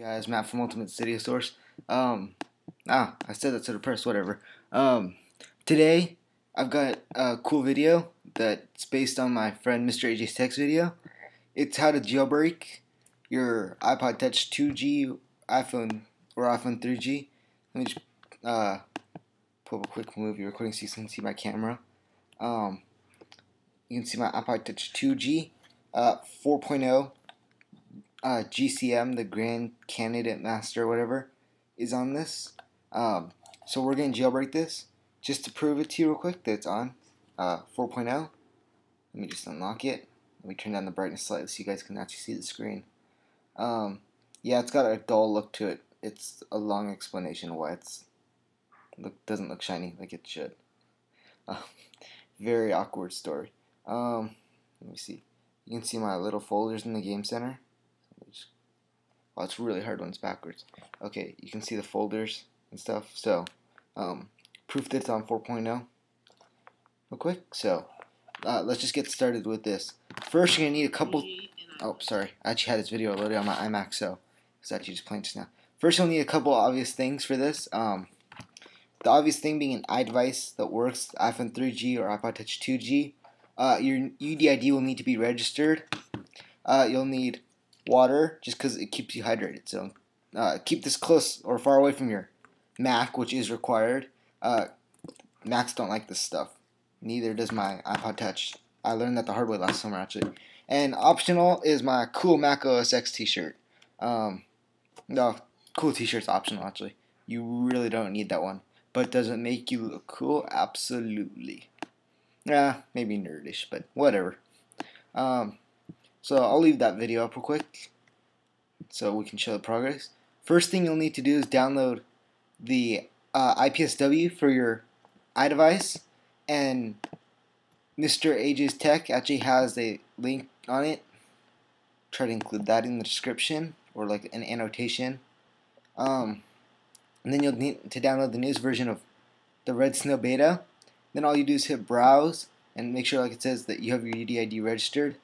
guys, Matt from Ultimate Studio Source. I said that to the press, whatever. Today, I've got a cool video that's based on my friend Mr. AJ's Tech's video. It's how to jailbreak your iPod Touch 2G, iPhone, or iPhone 3G. Let me just pull up a quick movie recording so you can see my camera. You can see my iPod Touch 2G 4.0 GCM, the Grand Candidate Master, whatever, is on this. So we're going to jailbreak this just to prove it to you real quick that it's on 4.0. Let me just unlock it. Let me turn down the brightness slightly so you guys can actually see the screen. Yeah, it's got a dull look to it. It's a long explanation why it's doesn't look shiny like it should. Very awkward story. Let me see. You can see my little folders in the game center. Oh, it's really hard when it's backwards. Okay, you can see the folders and stuff. So, proof that it's on 4.0. Real quick. So, let's just get started with this. First, you're gonna need a couple. Oh, sorry. I actually had this video loaded on my iMac, so it's actually just playing just now. First, you'll need a couple obvious things for this. The obvious thing being an iDevice that works, iPhone 3G or iPod Touch 2G. Your UDID will need to be registered. You'll need water, just because it keeps you hydrated. So keep this close or far away from your Mac, which is required. Macs don't like this stuff. Neither does my iPod Touch. I learned that the hard way last summer, actually. And optional is my cool Mac OS X t-shirt. No, cool t-shirt's optional, actually. You really don't need that one. But does it make you look cool? Absolutely. Nah, maybe nerdish, but whatever. So I'll leave that video up real quick so we can show the progress. First thing you'll need to do is download the IPSW for your iDevice, and Mr. AJ's Tech actually has a link on it. Try to include that in the description or like an annotation. And then you'll need to download the newest version of the redsn0w beta. Then all you do is hit browse and make sure, like it says, that you have your UDID registered.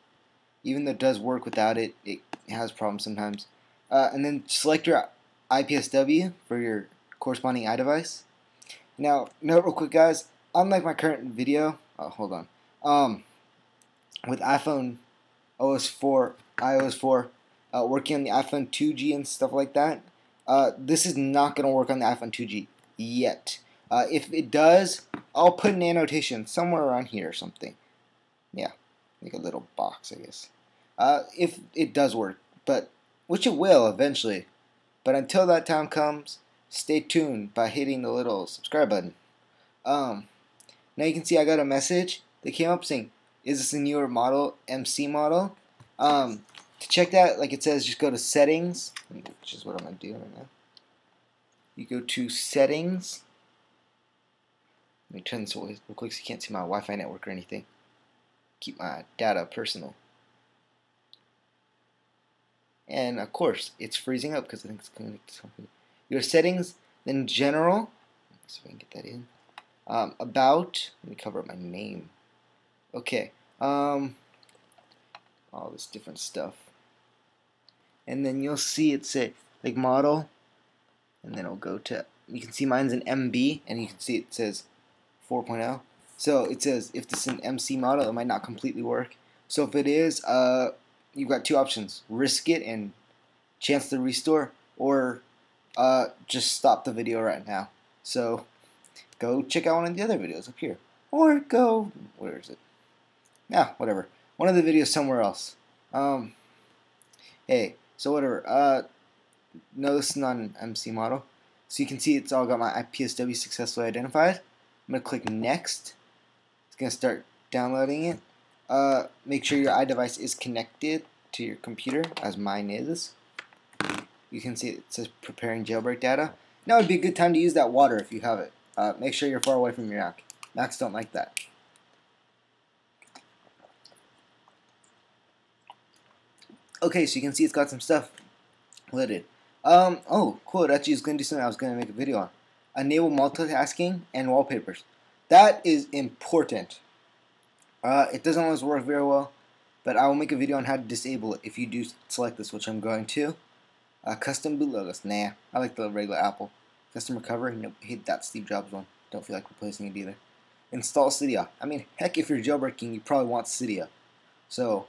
Even though it does work without it, it has problems sometimes. And then select your IPSW for your corresponding iDevice. Now, note real quick, guys, unlike my current video, with iPhone OS 4, iOS 4, working on the iPhone 2G and stuff like that, this is not going to work on the iPhone 2G yet. If it does, I'll put an annotation somewhere around here or something. Yeah, like a little box, I guess. If it does work, but which it will eventually. But until that time comes, stay tuned by hitting the little subscribe button. Now you can see I got a message that came up saying, "Is this a newer model, MC model?" To check that, like it says, just go to settings, which is what I'm gonna do right now. You go to settings. Let me turn this away real quick so you can't see my Wi-Fi network or anything. Keep my data personal. And of course, it's freezing up because I think it's connected to something. Your settings, then general. Let's see if I can get that in. About. Let me cover up my name. Okay. All this different stuff. And then you'll see it say like model. And then it'll go to. You can see mine's an MB, and you can see it says 4.0. So it says if this is an MC model, it might not completely work. So if it is, you've got two options: risk it and chance the restore, or just stop the video right now. So go check out one of the other videos up here, or go where is it? Yeah, whatever. One of the videos somewhere else. Hey, so whatever. No, this is not an MC model. So you can see it's all got my IPSW successfully identified. I'm going to click next. It's going to start downloading it. Make sure your iDevice is connected to your computer, as mine is. You can see it says preparing jailbreak data. Now would be a good time to use that water if you have it. Make sure you're far away from your Mac. Macs don't like that. Okay, so you can see it's got some stuff loaded. Oh, cool, it actually is going to do something I was going to make a video on. Enable multitasking and wallpapers. That is important. It doesn't always work very well, but I will make a video on how to disable it if you do select this, which I'm going to. Custom boot logos. Nah, I like the regular Apple. Customer cover. Nope, hate that Steve Jobs one. Don't feel like replacing it either. Install Cydia. I mean, heck, if you're jailbreaking, you probably want Cydia. So,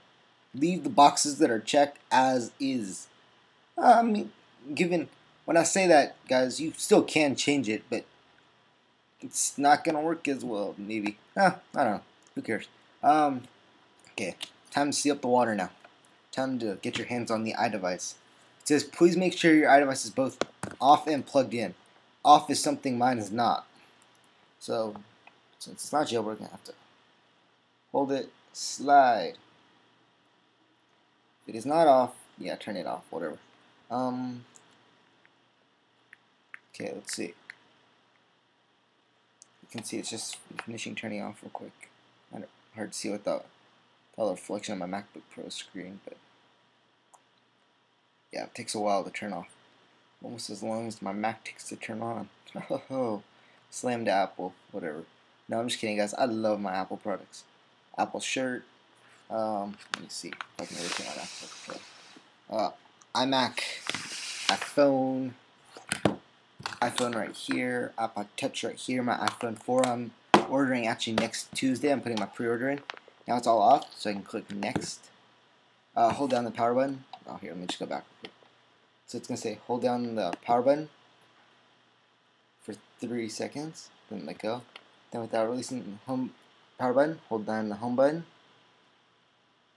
leave the boxes that are checked as is. I mean, given... When I say that, guys, you still can change it, but it's not going to work as well, maybe. I don't know. Who cares? Okay, time to seal up the water now. Time to get your hands on the iDevice. It says, please make sure your iDevice is both off and plugged in. Off is something mine is not. So, since it's not jailbroken, I have to hold it, slide. If it is not off, yeah, turn it off, whatever. Okay, let's see. You can see it's just finishing turning off real quick. Hard to see without all the reflection on my MacBook Pro screen, but yeah, it takes a while to turn off. Almost as long as my Mac takes to turn on. Oh, slam to Apple, whatever. No, I'm just kidding, guys. I love my Apple products. Apple shirt. Let me see. I can everything on Apple. iMac, iPhone. iPhone right here, iPod Touch right here, my iPhone 4. I'm ordering actually next Tuesday. I'm putting my pre-order in. Now it's all off, so I can click next. Hold down the power button. Oh, here, let me just go back. So it's going to say hold down the power button for 3 seconds, then let go. Then without releasing the home power button, hold down the home button.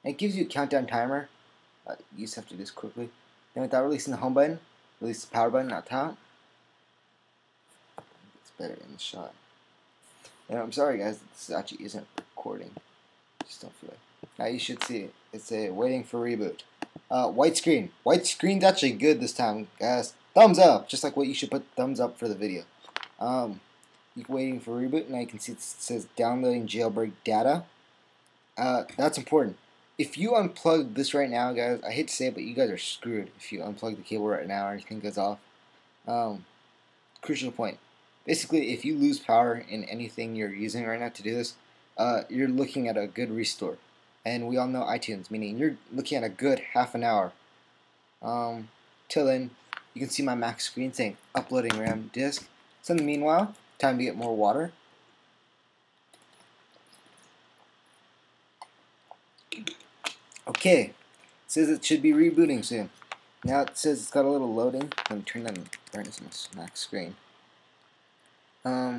And it gives you a countdown timer. You just have to do this quickly. Then without releasing the home button, release the power button out top. Better in the shot. And I'm sorry, guys, this actually isn't recording. Just don't feel it. Now you should see it. It's a waiting for reboot. White screen. White screen's actually good this time, guys. Thumbs up, just like what you should put thumbs up for the video. You're waiting for reboot. Now you can see it says downloading jailbreak data. That's important. If you unplug this right now, guys, I hate to say it, but you guys are screwed if you unplug the cable right now or anything goes off. Crucial point. Basically, if you lose power in anything you're using right now to do this, you're looking at a good restore. And we all know iTunes, meaning you're looking at a good half an hour. Till then, you can see my Mac screen saying uploading RAM disk. So in the meanwhile, time to get more water. Okay, it says it should be rebooting soon. Now it says it's got a little loading. Let me turn down the brightness on my Mac screen. So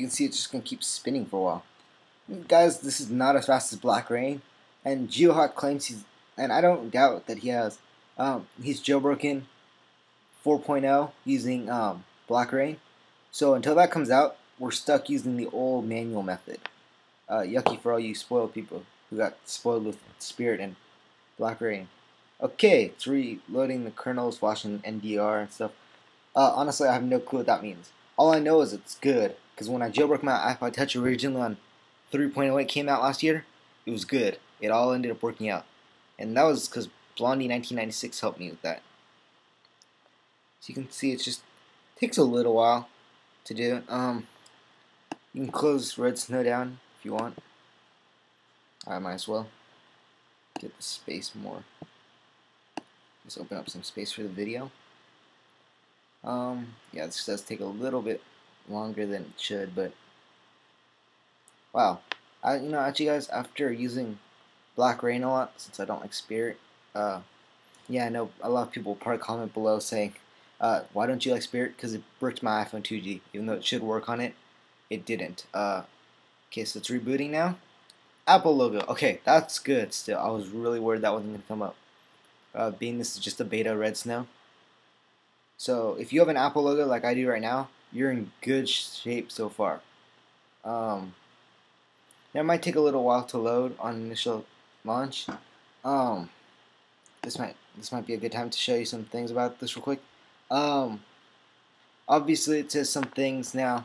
you can see it's just gonna keep spinning for a while. Guys, this is not as fast as blackra1n, and GeoHot claims he's, and I don't doubt that he has, he's jailbroken 4.0 using blackra1n. So until that comes out, we're stuck using the old manual method. Yucky for all you spoiled people who got spoiled with Spirit and blackra1n. Okay, it's reloading the kernels, flashing NDR and stuff. Honestly, I have no clue what that means. All I know is it's good, because when I jailbroke my iPod Touch originally on 3.08 came out last year, it was good. It all ended up working out. And that was because Blondie 1996 helped me with that. So you can see it just takes a little while to do. You can close redsn0w down if you want. I might as well get the space more. Just open up some space for the video. Yeah, this does take a little bit longer than it should, but wow. You know, actually, guys, after using blackra1n a lot, since I don't like Spirit, yeah, I know a lot of people will probably comment below saying, why don't you like Spirit? Because it bricked my iPhone 2G, even though it should work on it, it didn't. Okay, so it's rebooting now. Apple logo. Okay, that's good still. I was really worried that wasn't going to come up. Being this is just a beta redsn0w. So if you have an Apple logo like I do right now, you're in good shape so far. Now it might take a little while to load on initial launch. This might be a good time to show you some things about this real quick. Obviously, it says some things now.